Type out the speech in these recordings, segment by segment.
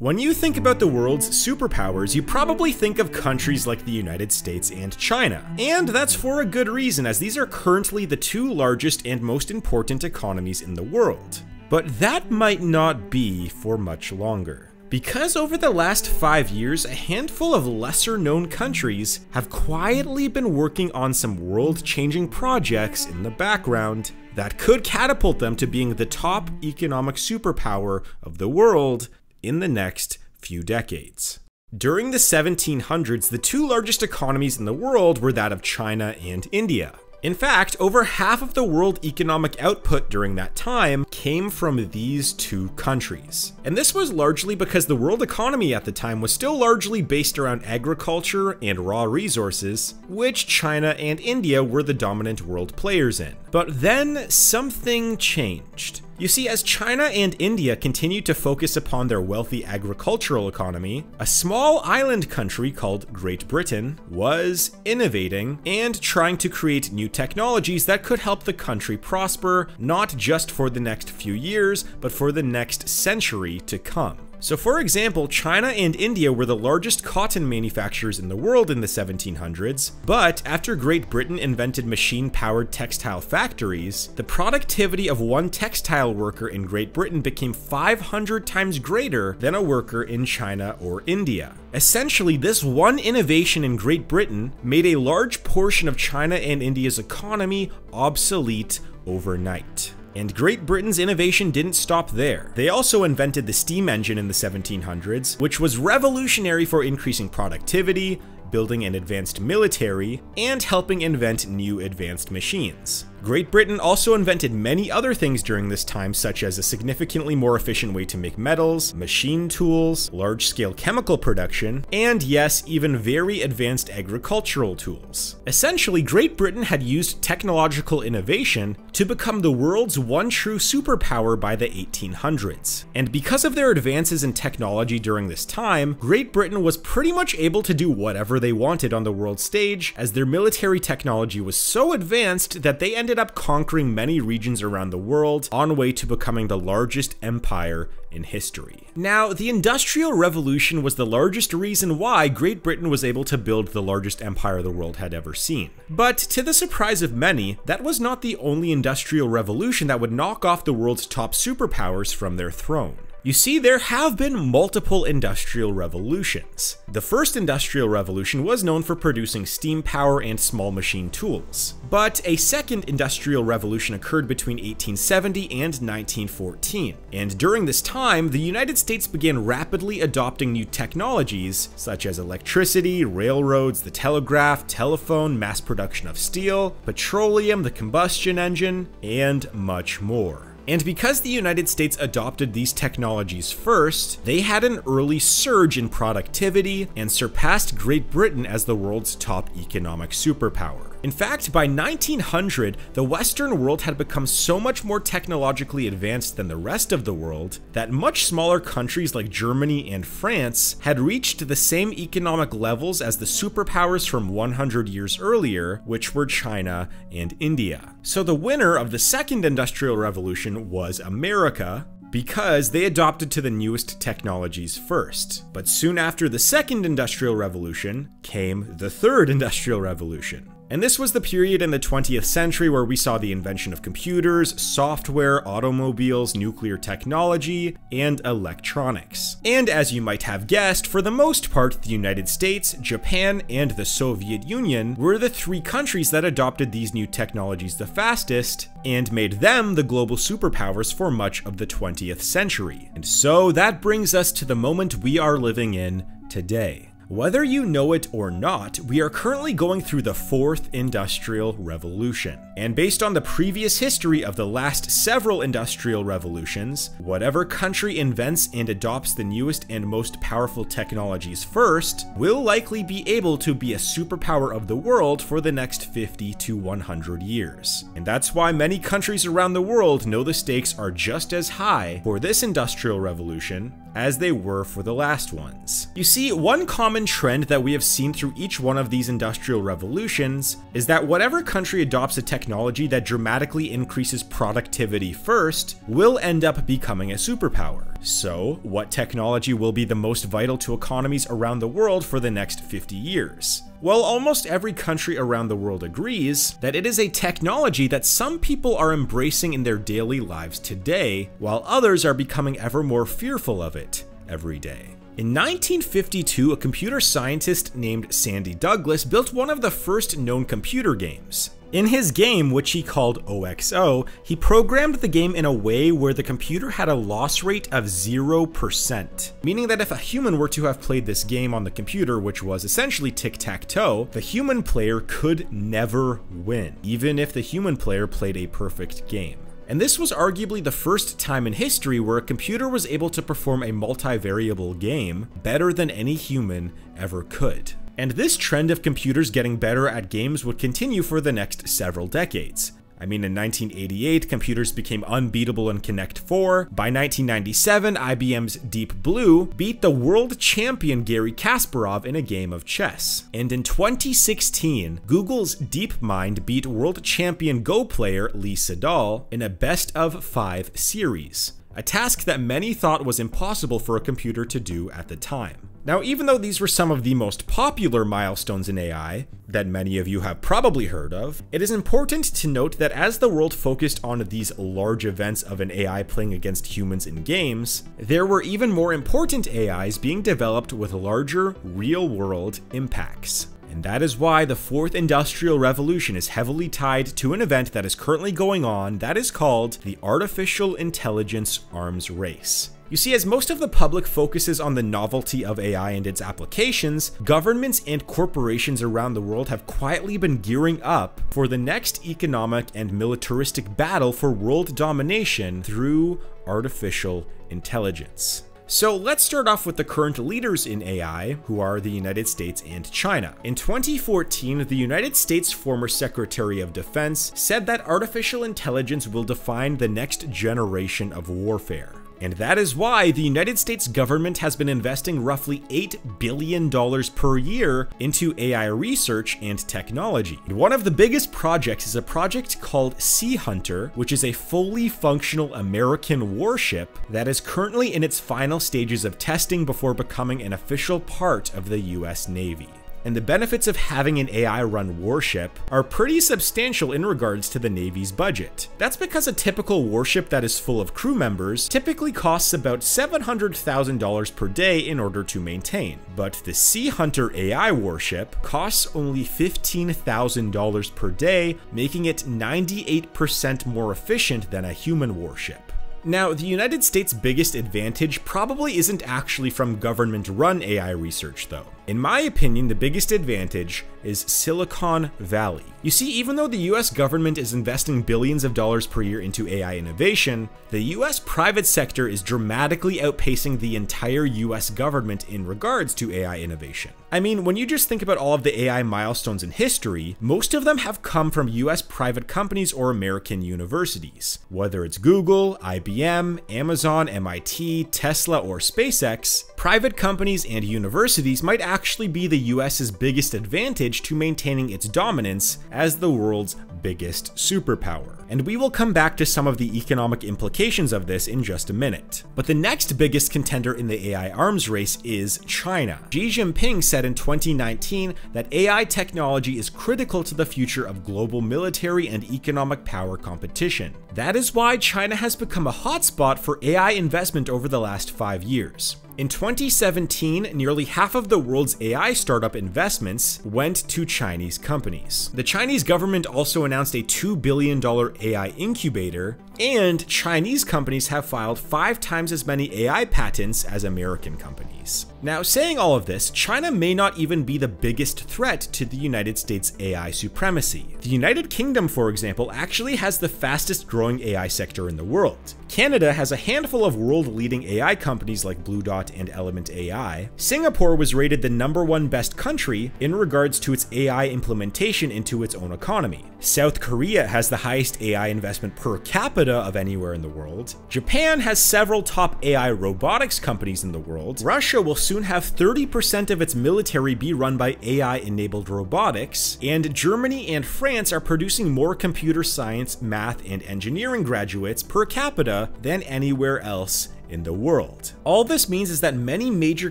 When you think about the world's superpowers, you probably think of countries like the United States and China. And that's for a good reason, as these are currently the two largest and most important economies in the world. But that might not be for much longer. Because over the last 5 years, a handful of lesser-known countries have quietly been working on some world-changing projects in the background that could catapult them to being the top economic superpower of the world in the next few decades. During the 1700s, the two largest economies in the world were that of China and India. In fact, over half of the world economic output during that time came from these two countries. And this was largely because the world economy at the time was still largely based around agriculture and raw resources, which China and India were the dominant world players in. But then something changed. You see, as China and India continued to focus upon their wealthy agricultural economy, a small island country called Great Britain was innovating and trying to create new technologies that could help the country prosper, not just for the next few years, but for the next century to come. So for example, China and India were the largest cotton manufacturers in the world in the 1700s, but after Great Britain invented machine-powered textile factories, the productivity of one textile worker in Great Britain became 500 times greater than a worker in China or India. Essentially, this one innovation in Great Britain made a large portion of China and India's economy obsolete overnight. And Great Britain's innovation didn't stop there. They also invented the steam engine in the 1700s, which was revolutionary for increasing productivity, building an advanced military, and helping invent new advanced machines. Great Britain also invented many other things during this time, such as a significantly more efficient way to make metals, machine tools, large-scale chemical production, and yes, even very advanced agricultural tools. Essentially, Great Britain had used technological innovation to become the world's one true superpower by the 1800s. And because of their advances in technology during this time, Great Britain was pretty much able to do whatever they wanted on the world stage, as their military technology was so advanced that they ended up conquering many regions around the world on way to becoming the largest empire in history. Now, the Industrial Revolution was the largest reason why Great Britain was able to build the largest empire the world had ever seen. But to the surprise of many, that was not the only Industrial Revolution that would knock off the world's top superpowers from their throne. You see, there have been multiple industrial revolutions. The first industrial revolution was known for producing steam power and small machine tools. But a second industrial revolution occurred between 1870 and 1914. And during this time, the United States began rapidly adopting new technologies such as electricity, railroads, the telegraph, telephone, mass production of steel, petroleum, the combustion engine, and much more. And because the United States adopted these technologies first, they had an early surge in productivity and surpassed Great Britain as the world's top economic superpower. In fact, by 1900, the Western world had become so much more technologically advanced than the rest of the world that much smaller countries like Germany and France had reached the same economic levels as the superpowers from 100 years earlier, which were China and India. So the winner of the second industrial revolution was America, because they adopted to the newest technologies first. But soon after the second industrial revolution came the third industrial revolution. And this was the period in the 20th century where we saw the invention of computers, software, automobiles, nuclear technology, and electronics. And as you might have guessed, for the most part, the United States, Japan, and the Soviet Union were the three countries that adopted these new technologies the fastest and made them the global superpowers for much of the 20th century. And so that brings us to the moment we are living in today. Whether you know it or not, we are currently going through the fourth industrial revolution. And based on the previous history of the last several industrial revolutions, whatever country invents and adopts the newest and most powerful technologies first will likely be able to be a superpower of the world for the next 50 to 100 years. And that's why many countries around the world know the stakes are just as high for this industrial revolution as they were for the last ones. You see, one common common trend that we have seen through each one of these industrial revolutions is that whatever country adopts a technology that dramatically increases productivity first will end up becoming a superpower. So, what technology will be the most vital to economies around the world for the next 50 years? Well, almost every country around the world agrees that it is a technology that some people are embracing in their daily lives today, while others are becoming ever more fearful of it every day. In 1952, a computer scientist named Sandy Douglas built one of the first known computer games. In his game, which he called OXO, he programmed the game in a way where the computer had a loss rate of 0%, meaning that if a human were to have played this game on the computer, which was essentially tic-tac-toe, the human player could never win, even if the human player played a perfect game. And this was arguably the first time in history where a computer was able to perform a multivariable game better than any human ever could. And this trend of computers getting better at games would continue for the next several decades. I mean, in 1988, computers became unbeatable in Connect 4. By 1997, IBM's Deep Blue beat the world champion Garry Kasparov in a game of chess. And in 2016, Google's DeepMind beat world champion Go player Lee Sedol in a best-of-5 series, a task that many thought was impossible for a computer to do at the time. Now, even though these were some of the most popular milestones in AI that many of you have probably heard of, it is important to note that as the world focused on these large events of an AI playing against humans in games, there were even more important AIs being developed with larger, real-world impacts. And that is why the Fourth Industrial Revolution is heavily tied to an event that is currently going on that is called the Artificial Intelligence Arms Race. You see, as most of the public focuses on the novelty of AI and its applications, governments and corporations around the world have quietly been gearing up for the next economic and militaristic battle for world domination through artificial intelligence. So let's start off with the current leaders in AI, who are the United States and China. In 2014, the United States' former Secretary of Defense said that artificial intelligence will define the next generation of warfare. And that is why the United States government has been investing roughly $8 billion per year into AI research and technology. And one of the biggest projects is a project called Sea Hunter, which is a fully functional American warship that is currently in its final stages of testing before becoming an official part of the US Navy. And the benefits of having an AI-run warship are pretty substantial in regards to the Navy's budget. That's because a typical warship that is full of crew members typically costs about $700,000 per day in order to maintain. But the Sea Hunter AI warship costs only $15,000 per day, making it 98% more efficient than a human warship. Now, the United States' biggest advantage probably isn't actually from government-run AI research, though. In my opinion, the biggest advantage is Silicon Valley. You see, even though the US government is investing billions of dollars per year into AI innovation, the US private sector is dramatically outpacing the entire US government in regards to AI innovation. I mean, when you just think about all of the AI milestones in history, most of them have come from US private companies or American universities. Whether it's Google, IBM, Amazon, MIT, Tesla, or SpaceX, private companies and universities might actually be the US's biggest advantage to maintaining its dominance as the world's biggest superpower. And we will come back to some of the economic implications of this in just a minute. But the next biggest contender in the AI arms race is China. Xi Jinping said in 2019 that AI technology is critical to the future of global military and economic power competition. That is why China has become a hotspot for AI investment over the last 5 years. In 2017, nearly half of the world's AI startup investments went to Chinese companies. The Chinese government also announced a $2 billion AI incubator, and Chinese companies have filed 5 times as many AI patents as American companies. Now, saying all of this, China may not even be the biggest threat to the United States' AI supremacy. The United Kingdom, for example, actually has the fastest growing AI sector in the world. Canada has a handful of world-leading AI companies like BlueDot and Element AI. Singapore was rated the #1 best country in regards to its AI implementation into its own economy. South Korea has the highest AI investment per capita Canada of anywhere in the world. Japan has several top AI robotics companies in the world. Russia will soon have 30% of its military be run by AI-enabled robotics. And Germany and France are producing more computer science, math, and engineering graduates per capita than anywhere else in the world. All this means is that many major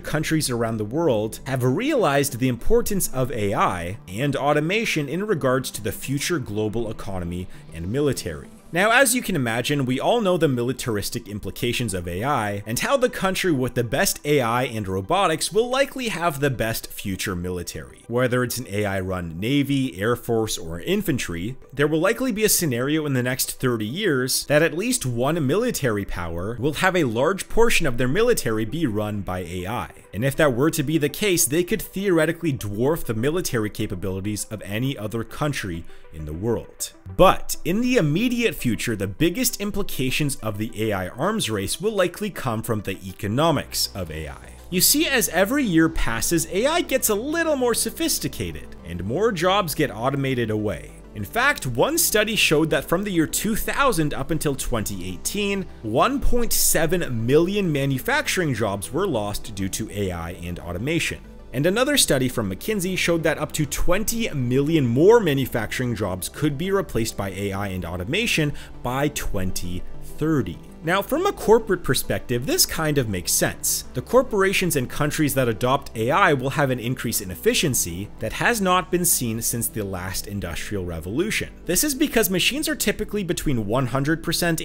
countries around the world have realized the importance of AI and automation in regards to the future global economy and military. Now, as you can imagine, we all know the militaristic implications of AI and how the country with the best AI and robotics will likely have the best future military. Whether it's an AI-run Navy, Air Force, or infantry, there will likely be a scenario in the next 30 years that at least one military power will have a large portion of their military be run by AI. And if that were to be the case, they could theoretically dwarf the military capabilities of any other country in the world. But in the immediate future, the biggest implications of the AI arms race will likely come from the economics of AI. You see, as every year passes, AI gets a little more sophisticated, and more jobs get automated away. In fact, one study showed that from the year 2000 up until 2018, 1.7 million manufacturing jobs were lost due to AI and automation. And another study from McKinsey showed that up to 20 million more manufacturing jobs could be replaced by AI and automation by 2030. Now, from a corporate perspective, this kind of makes sense. The corporations and countries that adopt AI will have an increase in efficiency that has not been seen since the last industrial revolution. This is because machines are typically between 100%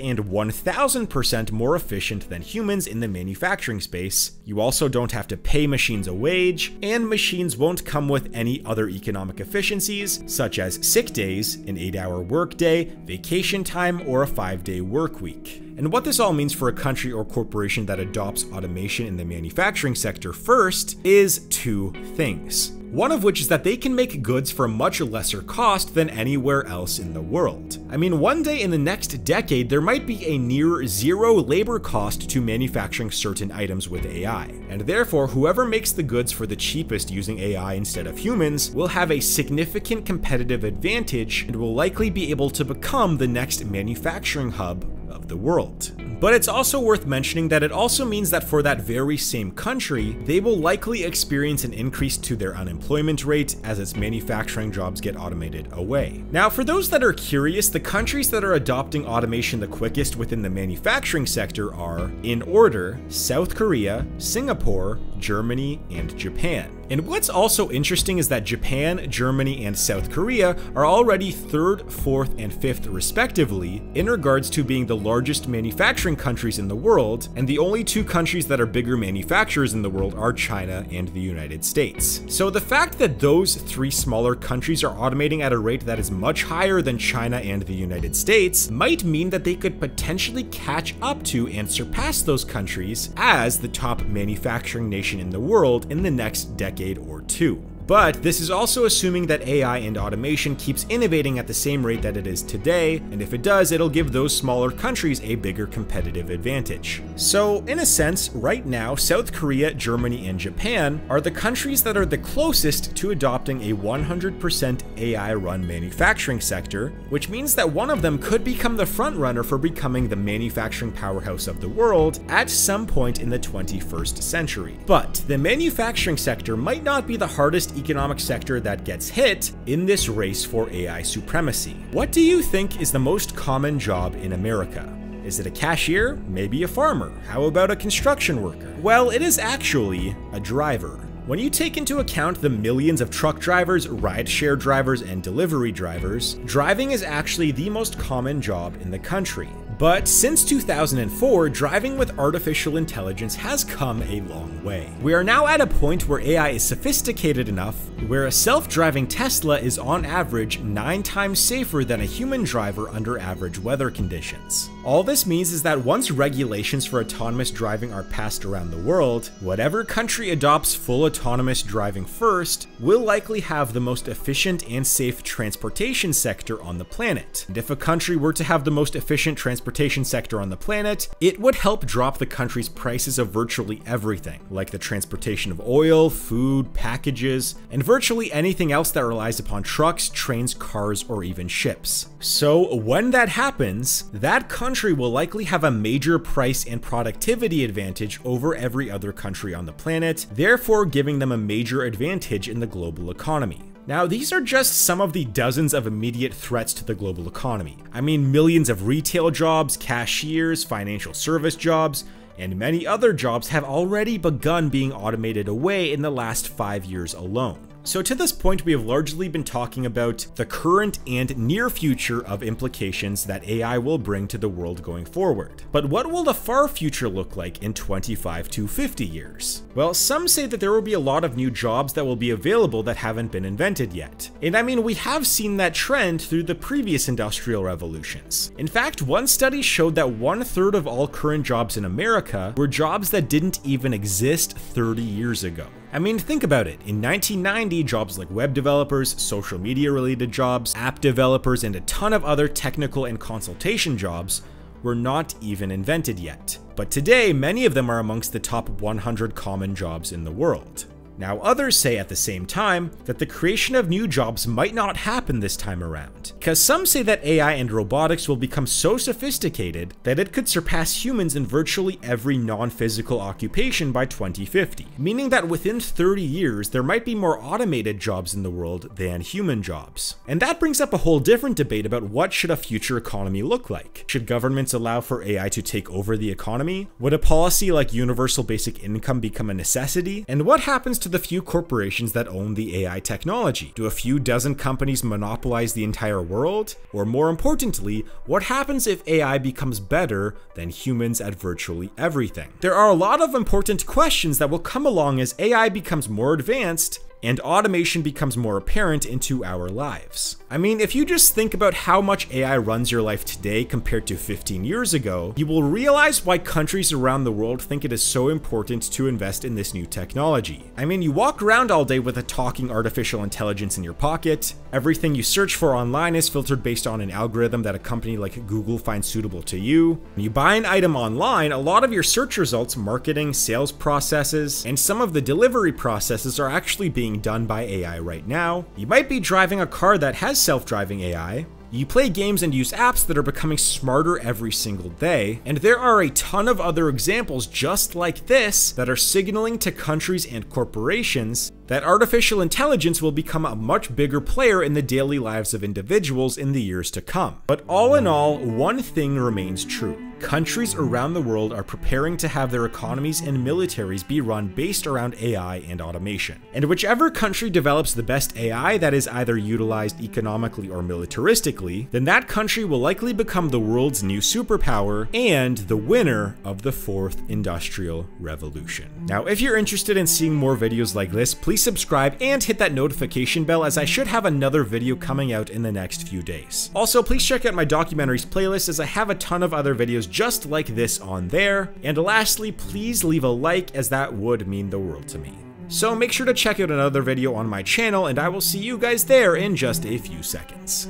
and 1000% more efficient than humans in the manufacturing space. You also don't have to pay machines a wage, and machines won't come with any other economic efficiencies, such as sick days, an 8-hour workday, vacation time, or a 5-day work week. And what this all means for a country or corporation that adopts automation in the manufacturing sector first is two things. One of which is that they can make goods for much lesser cost than anywhere else in the world. I mean, one day in the next decade, there might be a near zero labor cost to manufacturing certain items with AI. And therefore, whoever makes the goods for the cheapest using AI instead of humans will have a significant competitive advantage and will likely be able to become the next manufacturing hub of the world. But it's also worth mentioning that it also means that for that very same country, they will likely experience an increase to their unemployment rate as its manufacturing jobs get automated away. Now, for those that are curious, the countries that are adopting automation the quickest within the manufacturing sector are, in order, South Korea, Singapore, Germany, and Japan. And what's also interesting is that Japan, Germany, and South Korea are already 3rd, 4th, and 5th respectively in regards to being the largest manufacturing countries in the world, and the only two countries that are bigger manufacturers in the world are China and the United States. So the fact that those three smaller countries are automating at a rate that is much higher than China and the United States might mean that they could potentially catch up to and surpass those countries as the top manufacturing nation in the world in the next decade or two. But this is also assuming that AI and automation keeps innovating at the same rate that it is today, and if it does, it'll give those smaller countries a bigger competitive advantage. So, in a sense, right now, South Korea, Germany, and Japan are the countries that are the closest to adopting a 100% AI-run manufacturing sector, which means that one of them could become the frontrunner for becoming the manufacturing powerhouse of the world at some point in the 21st century. But the manufacturing sector might not be the hardest economic sector that gets hit in this race for AI supremacy. What do you think is the most common job in America? Is it a cashier? Maybe a farmer? How about a construction worker? Well, it is actually a driver. When you take into account the millions of truck drivers, rideshare drivers, and delivery drivers, driving is actually the most common job in the country. But since 2004, driving with artificial intelligence has come a long way. We are now at a point where AI is sophisticated enough where a self-driving Tesla is on average 9 times safer than a human driver under average weather conditions. All this means is that once regulations for autonomous driving are passed around the world, whatever country adopts full autonomous driving first will likely have the most efficient and safe transportation sector on the planet. And if a country were to have the most efficient transportation transportation sector on the planet, it would help drop the country's prices of virtually everything, like the transportation of oil, food, packages, and virtually anything else that relies upon trucks, trains, cars, or even ships. So when that happens, that country will likely have a major price and productivity advantage over every other country on the planet, therefore giving them a major advantage in the global economy. Now, these are just some of the dozens of immediate threats to the global economy. I mean, millions of retail jobs, cashiers, financial service jobs, and many other jobs have already begun being automated away in the last 5 years alone. So to this point, we have largely been talking about the current and near future of implications that AI will bring to the world going forward. But what will the far future look like in 25 to 50 years? Well, some say that there will be a lot of new jobs that will be available that haven't been invented yet. And I mean, we have seen that trend through the previous industrial revolutions. In fact, one study showed that 1/3 of all current jobs in America were jobs that didn't even exist 30 years ago. I mean, think about it. In 1990, jobs like web developers, social media related jobs, app developers, and a ton of other technical and consultation jobs were not even invented yet. But today, many of them are amongst the top 100 common jobs in the world. Now, others say at the same time that the creation of new jobs might not happen this time around, because some say that AI and robotics will become so sophisticated that it could surpass humans in virtually every non-physical occupation by 2050, meaning that within 30 years, there might be more automated jobs in the world than human jobs. And that brings up a whole different debate about what should a future economy look like. Should governments allow for AI to take over the economy? Would a policy like universal basic income become a necessity? And what happens to the few corporations that own the AI technology? Do a few dozen companies monopolize the entire world? Or more importantly, what happens if AI becomes better than humans at virtually everything? There are a lot of important questions that will come along as AI becomes more advanced and automation becomes more apparent into our lives. I mean, if you just think about how much AI runs your life today compared to 15 years ago, you will realize why countries around the world think it is so important to invest in this new technology. I mean, you walk around all day with a talking artificial intelligence in your pocket. Everything you search for online is filtered based on an algorithm that a company like Google finds suitable to you. When you buy an item online, a lot of your search results, marketing, sales processes, and some of the delivery processes are actually being done by AI right now. You might be driving a car that has self-driving AI. You play games and use apps that are becoming smarter every single day, and there are a ton of other examples just like this that are signaling to countries and corporations that artificial intelligence will become a much bigger player in the daily lives of individuals in the years to come. But all in all, one thing remains true. Countries around the world are preparing to have their economies and militaries be run based around AI and automation. And whichever country develops the best AI that is either utilized economically or militaristically, then that country will likely become the world's new superpower and the winner of the fourth industrial revolution. Now, if you're interested in seeing more videos like this, please subscribe and hit that notification bell, as I should have another video coming out in the next few days. Also, please check out my documentaries playlist, as I have a ton of other videos just like this on there. And lastly, please leave a like, as that would mean the world to me. So make sure to check out another video on my channel, and I will see you guys there in just a few seconds.